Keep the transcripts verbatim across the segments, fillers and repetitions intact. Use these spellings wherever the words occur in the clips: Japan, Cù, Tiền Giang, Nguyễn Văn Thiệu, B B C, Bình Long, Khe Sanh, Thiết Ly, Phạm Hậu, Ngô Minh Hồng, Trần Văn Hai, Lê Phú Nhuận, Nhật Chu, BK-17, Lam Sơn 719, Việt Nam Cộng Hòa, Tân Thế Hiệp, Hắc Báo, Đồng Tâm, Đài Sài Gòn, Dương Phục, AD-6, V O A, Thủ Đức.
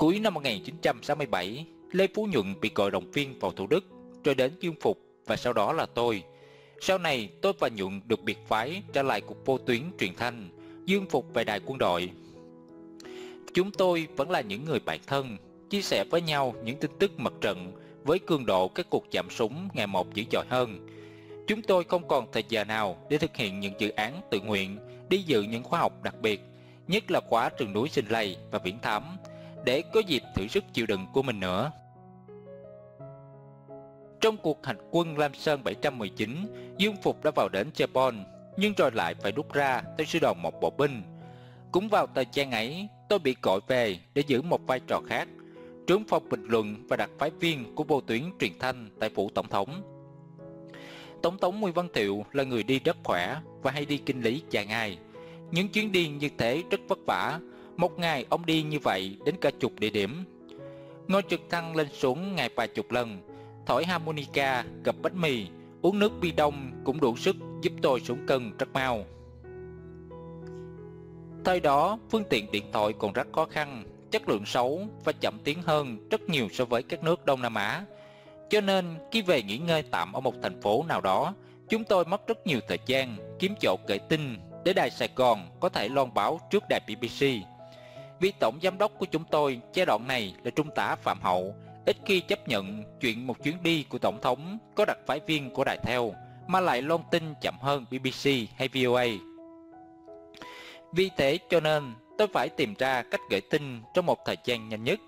cuối năm một nghìn chín trăm sáu mươi bảy, Lê Phú Nhuận bị gọi động viên vào Thủ Đức, rồi đến Dương Phục và sau đó là tôi. Sau này tôi và Nhuận được biệt phái trở lại cục vô tuyến truyền thanh, Dương Phục về đài quân đội. Chúng tôi vẫn là những người bạn thân, chia sẻ với nhau những tin tức mặt trận với cường độ các cuộc chạm súng ngày một dữ dội hơn. Chúng tôi không còn thời giờ nào để thực hiện những dự án tự nguyện, đi dự những khóa học đặc biệt, nhất là khóa rừng núi Sinh Lầy và Viễn Thám, để có dịp thử sức chịu đựng của mình nữa. Trong cuộc hành quân Lam Sơn bảy trăm mười chín, Dương Phục đã vào đến Japan, nhưng rồi lại phải rút ra tới sư đoàn một bộ binh. Cũng vào thời gian ấy, tôi bị gọi về để giữ một vai trò khác, trưởng phòng bình luận và đặc phái viên của vô tuyến truyền thanh tại phủ tổng thống. Tổng thống Nguyễn Văn Thiệu là người đi rất khỏe và hay đi kinh lý dài ngày. Những chuyến đi như thế rất vất vả, một ngày ông đi như vậy đến cả chục địa điểm. Ngồi trực thăng lên xuống ngày vài chục lần, thổi harmonica, gặp bánh mì, uống nước bi đông cũng đủ sức giúp tôi xuống cân rất mau. Thời đó, phương tiện điện thoại còn rất khó khăn, chất lượng xấu và chậm tiến hơn rất nhiều so với các nước Đông Nam Á. Cho nên, khi về nghỉ ngơi tạm ở một thành phố nào đó, chúng tôi mất rất nhiều thời gian kiếm chỗ kể tin để Đài Sài Gòn có thể loan báo trước đài B B C. Vì tổng giám đốc của chúng tôi giai đoạn này là Trung tá Phạm Hậu, ít khi chấp nhận chuyện một chuyến đi của tổng thống có đặc phái viên của đài theo, mà lại loan tin chậm hơn B B C hay V O A. Vì thế cho nên tôi phải tìm ra cách gửi tin trong một thời gian nhanh nhất,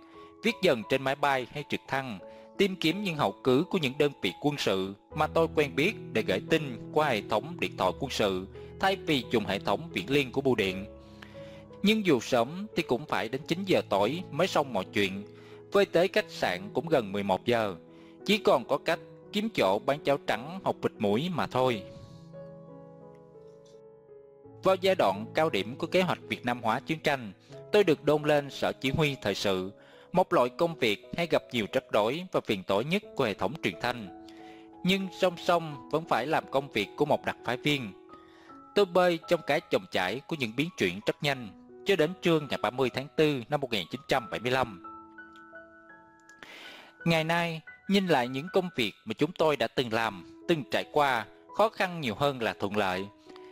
viết dần trên máy bay hay trực thăng, tìm kiếm những hậu cứ của những đơn vị quân sự mà tôi quen biết để gửi tin qua hệ thống điện thoại quân sự thay vì dùng hệ thống viễn liên của bưu điện. Nhưng dù sớm thì cũng phải đến chín giờ tối mới xong mọi chuyện, với tới khách sạn cũng gần mười một giờ, chỉ còn có cách kiếm chỗ bán cháo trắng hột vịt mũi mà thôi. Vào giai đoạn cao điểm của kế hoạch Việt Nam hóa chiến tranh, tôi được đôn lên sở chỉ huy thời sự, một loại công việc hay gặp nhiều rắc rối và phiền toái nhất của hệ thống truyền thanh. Nhưng song song vẫn phải làm công việc của một đặc phái viên. Tôi bơi trong cái dòng chảy của những biến chuyển rất nhanh, cho đến trưa ngày ba mươi tháng tư năm một nghìn chín trăm bảy mươi lăm. Ngày nay, nhìn lại những công việc mà chúng tôi đã từng làm, từng trải qua, khó khăn nhiều hơn là thuận lợi.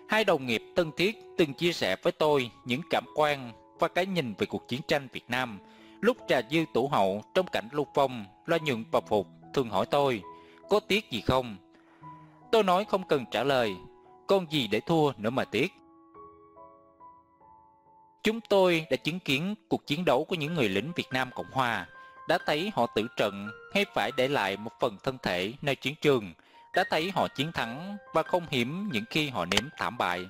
Hai đồng nghiệp thân thiết từng chia sẻ với tôi những cảm quan và cái nhìn về cuộc chiến tranh Việt Nam. Lúc trà dư tủ hậu trong cảnh lưu vong, Lo Nhuận và Phục thường hỏi tôi, có tiếc gì không? Tôi nói không cần trả lời, còn gì để thua nữa mà tiếc. Chúng tôi đã chứng kiến cuộc chiến đấu của những người lính Việt Nam Cộng Hòa, đã thấy họ tử trận hay phải để lại một phần thân thể nơi chiến trường, đã thấy họ chiến thắng và không hiếm những khi họ nếm thảm bại.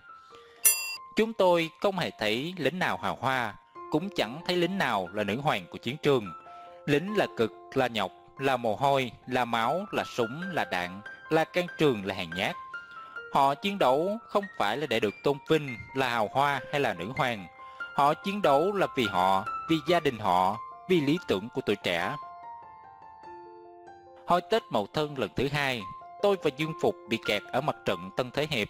Chúng tôi không hề thấy lính nào hào hoa, cũng chẳng thấy lính nào là nữ hoàng của chiến trường. Lính là cực, là nhọc, là mồ hôi, là máu, là súng, là đạn, là can trường, là hàng nhát. Họ chiến đấu không phải là để được tôn vinh, là hào hoa hay là nữ hoàng. Họ chiến đấu là vì họ, vì gia đình họ, vì lý tưởng của tuổi trẻ. Hồi Tết Mậu Thân lần thứ hai, tôi và Dương Phục bị kẹt ở mặt trận Tân Thế Hiệp.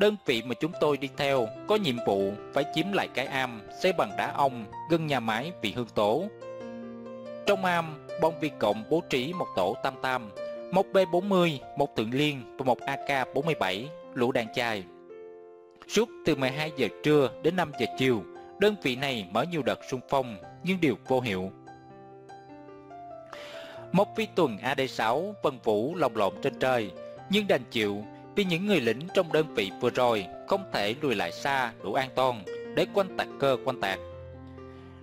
Đơn vị mà chúng tôi đi theo có nhiệm vụ phải chiếm lại cái am xây bằng đá ong gần nhà máy Vị Hương Tố. Trong am, bọn Việt Cộng bố trí một tổ tam tam, một B bốn mươi, một Thượng Liên và một A K bốn mươi bảy, lũ đạn chài. Suốt từ mười hai giờ trưa đến năm giờ chiều, đơn vị này mở nhiều đợt xung phong nhưng đều vô hiệu. Một phi tuần A D sáu vân vũ lồng lộn trên trời, nhưng đành chịu vì những người lính trong đơn vị vừa rồi không thể lùi lại xa đủ an toàn để quanh tạc cơ quanh tạc.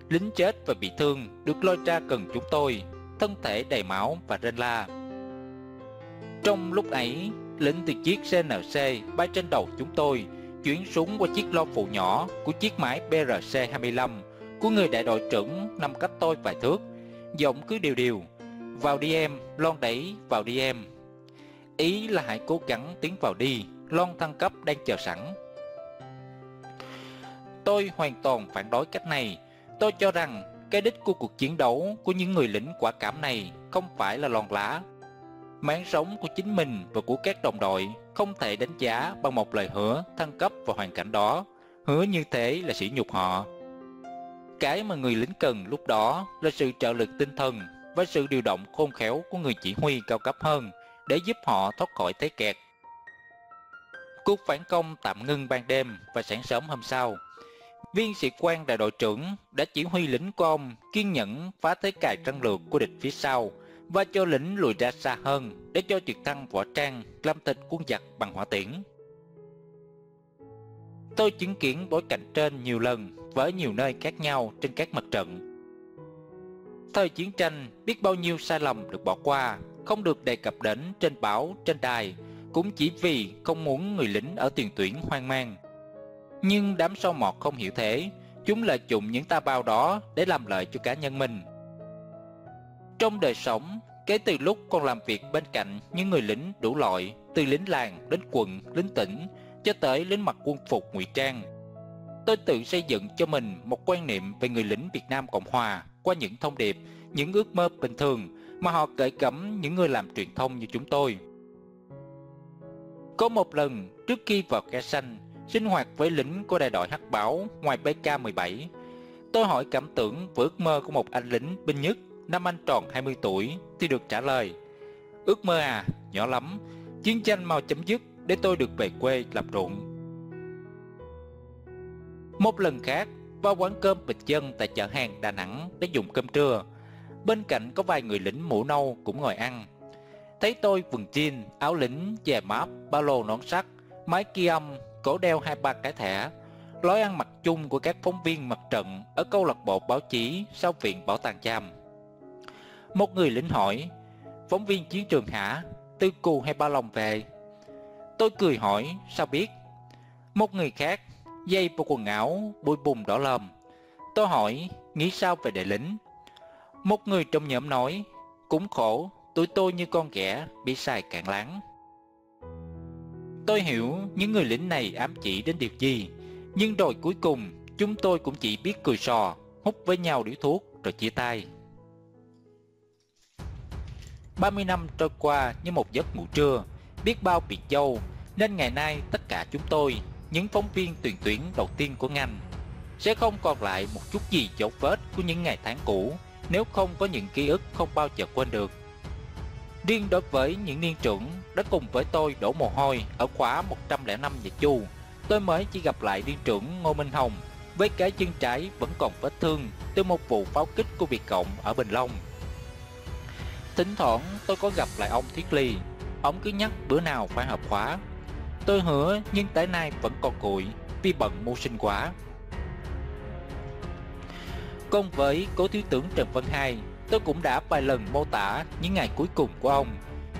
Lính chết và bị thương được lôi ra gần chúng tôi, thân thể đầy máu và rên la. Trong lúc ấy, lính từ chiếc C N C bay trên đầu chúng tôi, chuyển súng qua chiếc lo phụ nhỏ của chiếc máy B R C hai mươi lăm của người đại đội trưởng nằm cách tôi vài thước, giọng cứ điều điều. Vào đi em, lon đẩy, vào đi em. Ý là hãy cố gắng tiến vào đi, lon thăng cấp đang chờ sẵn. Tôi hoàn toàn phản đối cách này. Tôi cho rằng cái đích của cuộc chiến đấu của những người lính quả cảm này không phải là lon lá. Mạng sống của chính mình và của các đồng đội không thể đánh giá bằng một lời hứa thăng cấp vào hoàn cảnh đó. Hứa như thế là sỉ nhục họ. Cái mà người lính cần lúc đó là sự trợ lực tinh thần và sự điều động khôn khéo của người chỉ huy cao cấp hơn để giúp họ thoát khỏi thế kẹt. Cuộc phản công tạm ngưng ban đêm và sáng sớm hôm sau, viên sĩ quan đại đội trưởng đã chỉ huy lính của ông kiên nhẫn phá thế cài trăng lược của địch phía sau và cho lính lùi ra xa hơn để cho trực thăng võ trang làm thịt quân giặc bằng hỏa tiễn. Tôi chứng kiến bối cảnh trên nhiều lần với nhiều nơi khác nhau trên các mặt trận. Thời chiến tranh, biết bao nhiêu sai lầm được bỏ qua, không được đề cập đến trên báo, trên đài, cũng chỉ vì không muốn người lính ở tiền tuyến hoang mang. Nhưng đám sâu mọt không hiểu thế, chúng lợi dụng những ta bao đó để làm lợi cho cá nhân mình. Trong đời sống, kể từ lúc còn làm việc bên cạnh những người lính đủ loại, từ lính làng đến quận, lính tỉnh, cho tới lính mặc quân phục ngụy trang, tôi tự xây dựng cho mình một quan niệm về người lính Việt Nam Cộng Hòa qua những thông điệp, những ước mơ bình thường mà họ gửi gắm những người làm truyền thông như chúng tôi. Có một lần, trước khi vào Khe Sanh, sinh hoạt với lính của đại đội Hắc Báo ngoài B K mười bảy, tôi hỏi cảm tưởng với ước mơ của một anh lính binh nhất năm anh tròn hai mươi tuổi thì được trả lời: "Ước mơ à, nhỏ lắm, chiến tranh mau chấm dứt để tôi được về quê làm ruộng." Một lần khác, vào quán cơm bình dân tại chợ hàng Đà Nẵng để dùng cơm trưa, bên cạnh có vài người lính mũ nâu cũng ngồi ăn. Thấy tôi quần jean, áo lính, dè máp, ba lô nón sắt, mái ki âm, cổ đeo hai ba cái thẻ, lối ăn mặc chung của các phóng viên mặt trận ở câu lạc bộ báo chí sau viện bảo tàng Cham. Một người lính hỏi: "Phóng viên chiến trường hả? Từ Cù hay Ba Lòng về?" Tôi cười hỏi: "Sao biết?" Một người khác: "Dây bộ quần áo, bụi bùn đỏ lòm." Tôi hỏi: "Nghĩ sao về đại lính?" Một người trong nhóm nói: "Cũng khổ, tụi tôi như con ghẻ bị xài cạn láng." Tôi hiểu những người lính này ám chỉ đến điều gì, nhưng rồi cuối cùng chúng tôi cũng chỉ biết cười sò, hút với nhau điếu thuốc rồi chia tay. ba mươi năm trôi qua như một giấc ngủ trưa, biết bao biệt dâu, nên ngày nay tất cả chúng tôi, những phóng viên tuyển tuyển đầu tiên của ngành, sẽ không còn lại một chút gì dấu vết của những ngày tháng cũ nếu không có những ký ức không bao giờ quên được. Riêng đối với những niên trưởng đã cùng với tôi đổ mồ hôi ở khóa một trăm lẻ năm Nhật Chu, tôi mới chỉ gặp lại niên trưởng Ngô Minh Hồng với cái chân trái vẫn còn vết thương từ một vụ pháo kích của Việt Cộng ở Bình Long. Thỉnh thoảng tôi có gặp lại ông Thiết Ly, ông cứ nhắc bữa nào phải hợp khóa. Tôi hứa nhưng tới nay vẫn còn cụi vì bận mưu sinh quá. Còn với cố thiếu tướng Trần Văn Hai, tôi cũng đã vài lần mô tả những ngày cuối cùng của ông,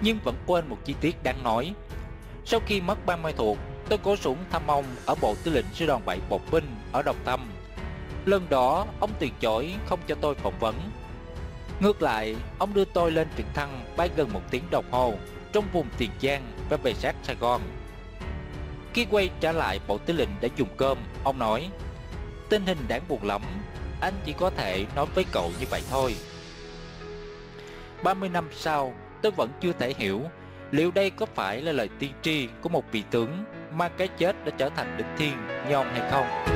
nhưng vẫn quên một chi tiết đáng nói. Sau khi mất Ban Mai Thuộc, tôi có xuống thăm ông ở Bộ Tư lệnh Sư đoàn bảy Bộ binh ở Đồng Tâm. Lần đó ông từ chối không cho tôi phỏng vấn. Ngược lại, ông đưa tôi lên trực thăng bay gần một tiếng đồng hồ trong vùng Tiền Giang và về sát Sài Gòn. Khi quay trở lại Bộ Tư lệnh để dùng cơm, ông nói: "Tình hình đáng buồn lắm, anh chỉ có thể nói với cậu như vậy thôi." ba mươi năm sau, tôi vẫn chưa thể hiểu liệu đây có phải là lời tiên tri của một vị tướng mà cái chết đã trở thành đích thiên như ông hay không.